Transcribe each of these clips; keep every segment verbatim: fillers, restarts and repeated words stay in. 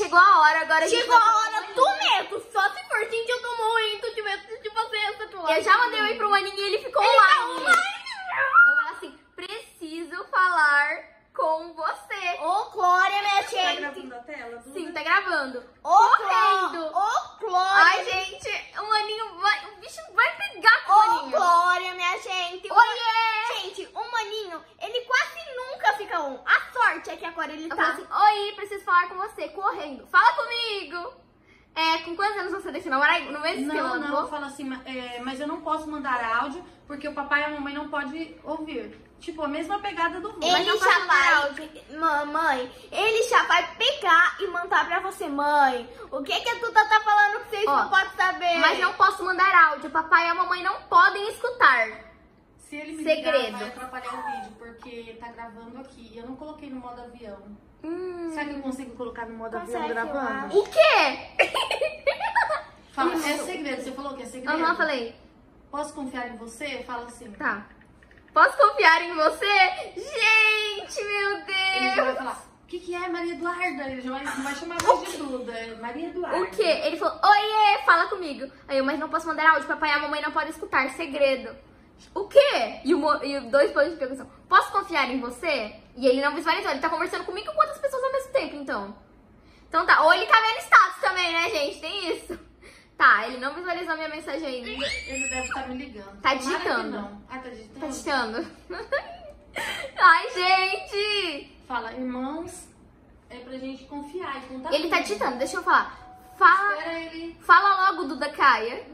chegou a hora, agora chegou a, a hora do medo. Só se for, gente, eu tô muito de medo de fazer essa troca. Eu já mandei um pra um maninho e ele ficou ele online. Tá eu falei assim, preciso falar com você. Ô, Glória, minha gente. Tá gravando a tela? Duda? Sim, tá gravando. Ô, Glória. Ô, Glória. Ai, gente, o maninho vai, o bicho vai pegar com o maninho. Ô, Glória, minha gente. Oiê. Gente, o maninho, ele quase nunca fica on. A sorte é que agora ele eu tá. Assim, oi, preciso falar com você, correndo. Fala comigo. É, com quantos anos você deixa namorar? No mesmo não, que eu não, não, eu falo assim, é, mas eu não posso mandar áudio, porque o papai e a mamãe não podem ouvir. Tipo, a mesma pegada do voo. Ele já vai, mamãe, ele já vai pegar e mandar pra você, mãe. O que que a Duda tá falando que vocês ó, não podem saber? Mas não posso mandar áudio, papai e a mamãe não podem escutar. Se ele me segredo. Ligar, vai atrapalhar o vídeo, porque tá gravando aqui. Eu não coloquei no modo avião. Hum. Será que eu consigo colocar no modo avião gravando? O quê? Fala, é segredo, você falou que é segredo? Aham, falei. Posso confiar em você? Fala assim. Tá. Posso confiar em você? Gente, meu Deus! Ele já vai falar, o que que é Maria Eduarda? Ele já vai, não vai chamar mais de Duda, é Maria Eduarda. O quê? Ele falou, oiê, fala comigo. Aí eu, mas não posso mandar áudio, papai e a mamãe não podem escutar, segredo. O quê? E, o, e dois pontos de pergunta, posso confiar em você? E ele não visualizou, ele tá conversando comigo com outras pessoas ao mesmo tempo, então. Então tá, ou ele tá vendo status também, né, gente? Tem isso. Tá, ele não visualizou minha mensagem ainda. Ele deve estar me ligando. Tá digitando. Não. Ah, tá digitando. Tá digitando. Ai, gente. Fala, irmãos, é pra gente confiar. Não tá ele bem. Tá digitando, deixa eu falar. Fala, ele... fala logo, Duda Caia.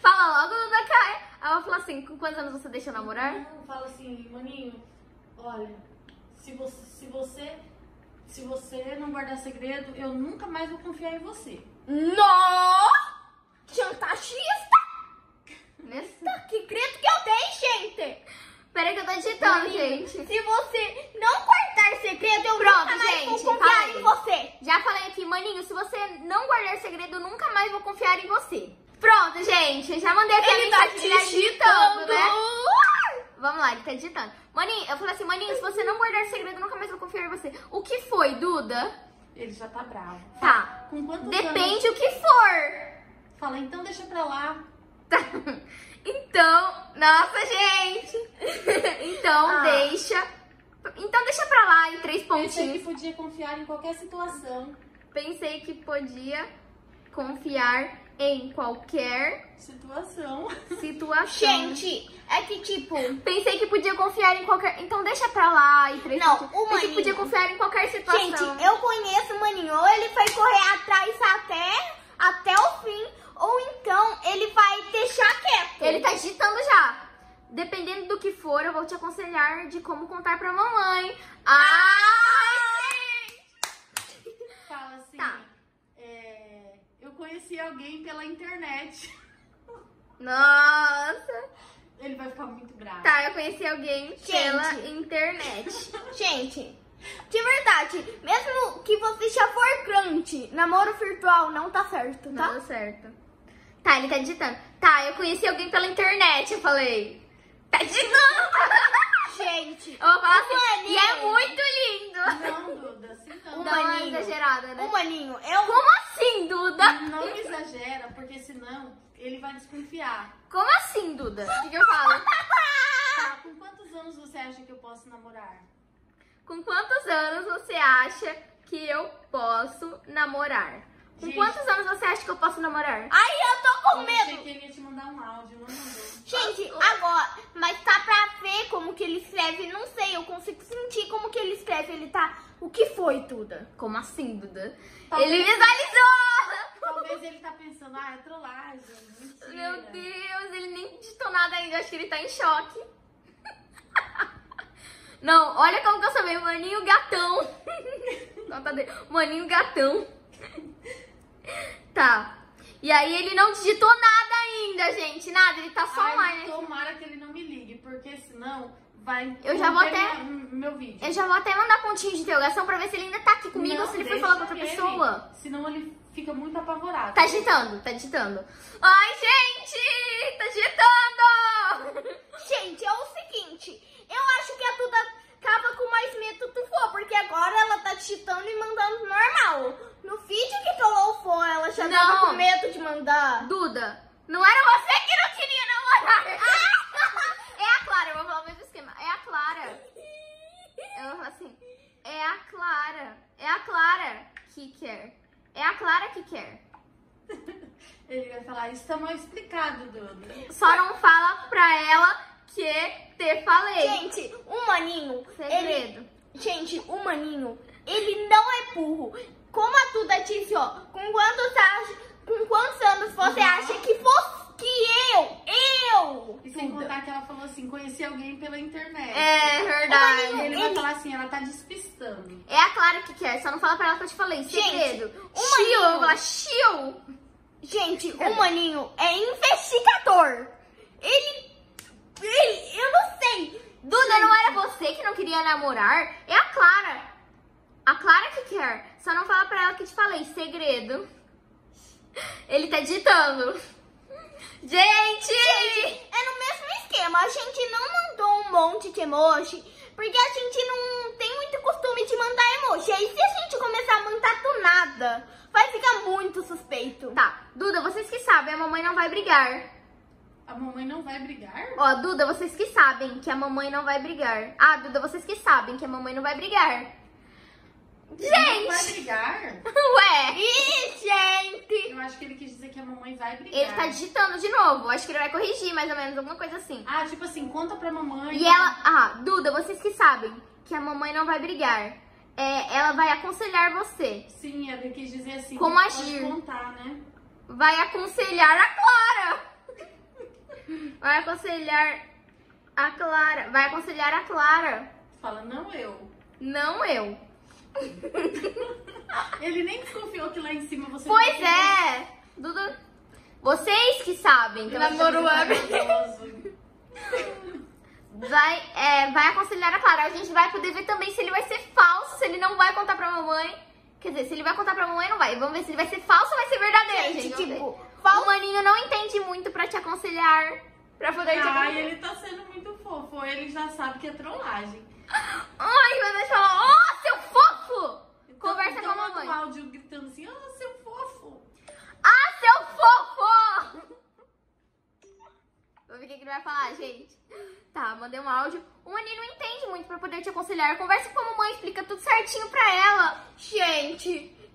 Fala logo, Duda Caia. Aí eu vou falar assim, com quantos anos você deixa namorar? Não, fala assim, maninho, olha, se você, se você, se você não guardar segredo, eu nunca mais vou confiar em você. Nó! Chantagista! Nessa, que grito que eu tenho, gente! Peraí que eu tô digitando, Marinho, gente. Se você não guardar segredo, eu Pronto, nunca mais gente, vou confiar falei. em você. Já falei aqui, maninho, se você não guardar segredo, eu nunca mais vou confiar em você. Pronto, gente, já mandei aqui ele a mensagem. Ele tá digitando, né? Vamos lá, ele tá digitando. Maninho, eu falei assim, maninho, se você não guardar segredo, eu nunca mais vou confiar em você. O que foi, Duda? Ele já tá bravo. Tá. Com quantos Depende anos... o que for. Fala, então deixa pra lá. Tá. Então, nossa, gente. Então, ah. deixa. Então, deixa pra lá em três pontinhos. Pensei que podia confiar em qualquer situação. Pensei que podia confiar em qualquer... Situação. Situação. Gente, é que tipo... Pensei que podia confiar em qualquer... Então deixa pra lá e três... Não, o maninho... Pensei que podia confiar em qualquer situação. Gente, eu conheço o maninho. Ou ele vai correr atrás até, até o fim, ou então ele vai deixar quieto. Ele tá digitando já. Dependendo do que for, eu vou te aconselhar de como contar pra mamãe. Ai, gente! Fala assim... Tá. É... Eu conheci alguém pela internet. Nossa! Ele vai ficar muito bravo. Tá, eu conheci alguém gente. pela internet. Gente, de verdade, mesmo que você já for crante, namoro virtual não tá certo, tá? Não tá certo. Tá, ele tá digitando. Tá, eu conheci alguém pela internet, eu falei. Tá digitando! Gente, eu vou falar assim, e é muito lindo! Não, Duda, sim, não. Dá uma exagerada, né? O maninho, eu... Como assim, Duda? Não exagera, porque senão ele vai desconfiar. Como assim, Duda? O que, que eu falo? Tá, com quantos anos você acha que eu posso namorar? Com quantos anos você acha que eu posso namorar? Com gente, quantos anos você acha que eu posso namorar? Ai, eu tô com eu medo! Eu achei que ele ia te mandar um áudio, não mandou. Gente, agora, mas tá pra ver como que ele escreve, não sei, eu consigo sentir como que ele escreve, ele tá... O que foi, Duda? Como assim, Duda? Talvez ele visualizou! Talvez ele tá pensando, ah, é trollagem, mentira. Meu Deus, ele nem digitou nada ainda, acho que ele tá em choque. Não, olha como que eu chamei, maninho gatão. Maninho gatão. Tá. E aí ele não digitou nada ainda, gente. Nada, ele tá só online. Tomara que ele não me ligue, porque senão vai... Eu já vou até... Meu vídeo. Eu já vou até mandar pontinho de interrogação pra ver se ele ainda tá aqui comigo não, ou se ele foi falar com outra ele, pessoa. Senão ele fica muito apavorado. Tá digitando, tá digitando. Ai, gente! Tá digitando! Gente, é o seguinte. Eu acho que a Duda acaba com mais medo do que for, porque agora ela tá digitando e mandando normal. com medo de mandar. Duda, não era você que não queria namorar. É a Clara, eu vou falar o mesmo esquema. É a Clara. Eu vou falar assim. É a Clara. É a Clara que quer. É a Clara que quer. Ele vai falar, isso tá mal explicado, Duda. Só não fala pra ela que te falei. Gente, o maninho... Segredo. Ele, gente, o maninho, ele não é burro. Como a Duda disse, ó, com quantos, acha, com quantos anos você acha que fosse que eu, eu... E sem Duda. Contar que ela falou assim, conheci alguém pela internet. É verdade. Maninho, ele, ele vai falar assim, ela tá despistando. É a Clara que quer, só não fala pra ela que eu te falei. Segredo. Chiu, eu vou falar, chiu. Gente, o maninho é investigador. Ele, ele... Eu não sei. Duda, não era você que não queria namorar? É a Clara. A Clara que quer. Só não fala pra ela que te falei. Segredo. Ele tá ditando. Gente! Gente, é no mesmo esquema. A gente não mandou um monte de emoji, porque a gente não tem muito costume de mandar emoji. Aí se a gente começar a mandar do nada... Vai ficar muito suspeito. Tá, Duda, vocês que sabem, a mamãe não vai brigar. A mamãe não vai brigar? Ó, Duda, vocês que sabem que a mamãe não vai brigar. Ah, Duda, vocês que sabem que a mamãe não vai brigar. Gente! Não vai brigar? Ué! Ih, gente! Eu acho que ele quis dizer que a mamãe vai brigar. Ele tá digitando de novo. Acho que ele vai corrigir, mais ou menos, alguma coisa assim. Ah, tipo assim, conta pra mamãe. E ela... Ah, Duda, vocês que sabem que a mamãe não vai brigar. É, ela vai aconselhar você. Sim, ela quis dizer assim. Como agir. Pode contar, né? Vai aconselhar a Clara. Vai aconselhar a Clara. Vai aconselhar a Clara. Fala, não eu. Não eu. Ele nem desconfiou que lá em cima você... Pois não é. Duda, vocês que sabem. Que namoro web. Vai, é, vai aconselhar a Clara. A gente vai poder ver também se ele vai ser falso, se ele não vai contar pra mamãe. Quer dizer, se ele vai contar pra mamãe, não vai. Vamos ver se ele vai ser falso ou vai ser verdadeiro, gente. gente. Tipo, o maninho não entende muito pra te aconselhar, pra poder ah, te aconselhar. Ai, ele tá sendo muito fofo. Ele já sabe que é trollagem. Ai, mas vai falar, ó, oh, seu fofo! Então, conversa então com a mamãe. O áudio gritando assim, ó, oh, seu fofo. Ah, seu fofo! Vou ver o que ele vai falar, gente. Tá, mandei um áudio. O Maninho não entende muito pra poder te aconselhar. Conversa com a mamãe, explica tudo certinho pra ela. Gente,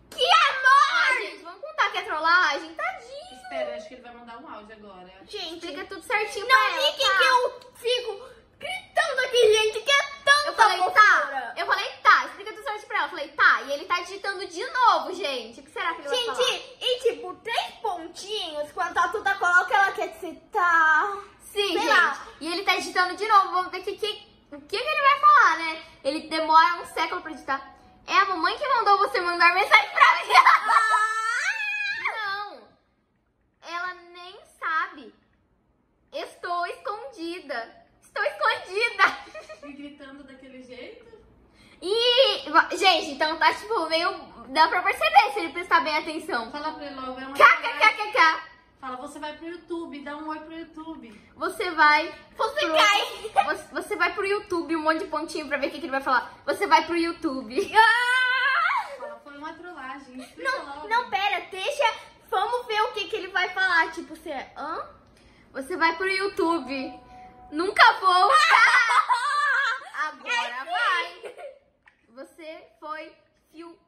que amor! Ah, gente, vamos contar que é trollagem? Tadinho. Espera, acho que ele vai mandar um áudio agora. Gente, explica tudo certinho pra ela. Não fiquem que eu fico gritando aqui, gente, que é tanta eu falei, tá. Eu falei, tá, explica tudo certinho pra ela. Eu falei, tá, e ele tá digitando de novo, gente. O que será que ele gente, vai falar? Gente, e tipo, três pontinhos, quando a Duda coloca, ela quer dizer, tá... Sim, sei gente. Lá. E ele tá editando de novo. Vamos ver o que, que, que ele vai falar, né? Ele demora um século pra editar. É a mamãe que mandou você mandar mensagem pra mim. Ah! Não. Ela nem sabe. Estou escondida. Estou escondida. E gritando daquele jeito? E, gente, então tá tipo meio... Dá pra perceber se ele prestar bem atenção. Fala pra ele logo. É uma kkkkk. Fala, você vai pro YouTube, dá um oi pro YouTube. Você vai... Você pro... cai! Você, você vai pro YouTube, um monte de pontinho pra ver o que, que ele vai falar. Você vai pro YouTube. Ah! Fala, foi uma trollagem. Não, logo. Não, pera, deixa... Vamos ver o que, que ele vai falar. Tipo, você... Hã? Você vai pro YouTube. Nunca vou... Ah! Agora é vai! Você foi fil...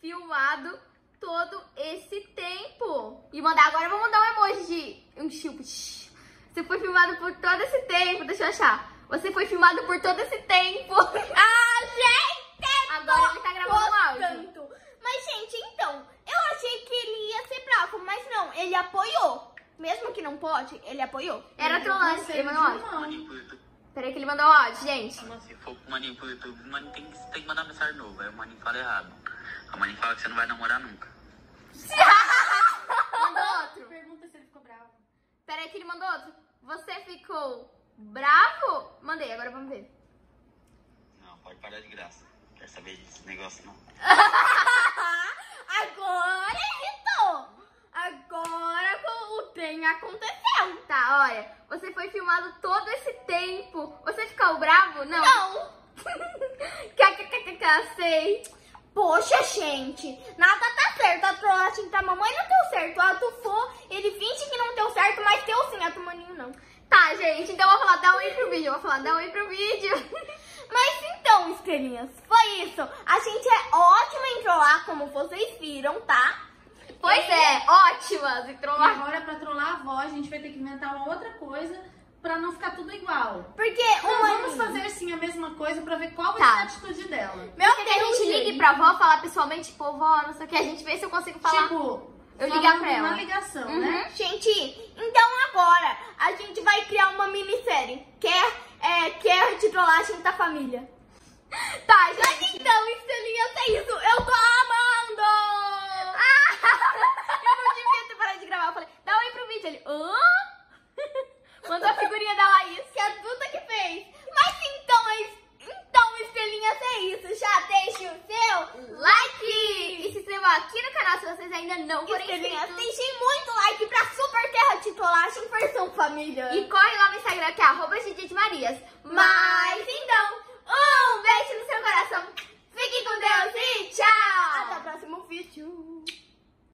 filmado... todo esse tempo. E mandar agora, eu vou mandar um emoji. Um chup. Você foi filmado por todo esse tempo. Deixa eu achar. Você foi filmado por todo esse tempo. Ah, gente! Agora ele tá gravando um áudio. Mas, gente, então, eu achei que ele ia ser bravo, mas não, ele apoiou. Mesmo que não pode, ele apoiou. Era trollante, ele mandou áudio. Peraí que ele mandou áudio, gente. Se for pro maninho pro YouTube, o maninho tem que mandar mensagem nova. Aí o maninho fala errado. A maninho fala que você não vai namorar nunca. Mandou outro. Pergunta se ele ficou bravo. Peraí que ele mandou outro. Você ficou bravo? Mandei, agora vamos ver. Não, pode parar de graça. Quer saber desse negócio não. Agora irritou. Agora o trem aconteceu. Tá, olha. Você foi filmado todo esse tempo. Você ficou bravo? Não. Não. Kkkkk, sei. Poxa, gente, nada tá certo. A trollagem assim, tá, mamãe não deu certo. A tu for, ele finge que não deu certo, mas deu sim, a tu maninho não. Tá, gente, então eu vou falar, dá um oi pro vídeo, eu vou falar, dá um oi pro vídeo. Mas então, estrelinhas, foi isso. A gente é ótima em trollar, como vocês viram, tá? Pois é, é ótimas em trollar. E agora, pra trollar a avó, a gente vai ter que inventar uma outra coisa pra não ficar tudo igual. Porque então, vamos fazer sim a mesma coisa pra ver qual vai tá. ser a atitude dela. Meu Deus, que a gente ligue gente. pra avó, falar pessoalmente, tipo, vó, não sei o que, a gente vê se eu consigo falar. Tipo, eu ligar pra ela. Uma ligação, uhum. né? Gente, então agora a gente vai criar uma minissérie. Quer, é, quer de trollagem da família. Tá, gente. Mas então, estrelinhas, é isso. Eu tô amando! Ah, eu não devia ter parado de gravar. Eu falei, dá um oi pro vídeo. Ele, hã? Mandou a figurinha da Laís, que é a Duda que fez. Mas então, é isso. Então, estrelinhas, é isso. Já deixa o seu like. E se inscreva aqui no canal se vocês ainda não forem inscritos. Deixem muito like pra super terra de trollagem versão família. E corre lá no Instagram que é arroba hoje é dia de Marias. Mas então, um beijo no seu coração.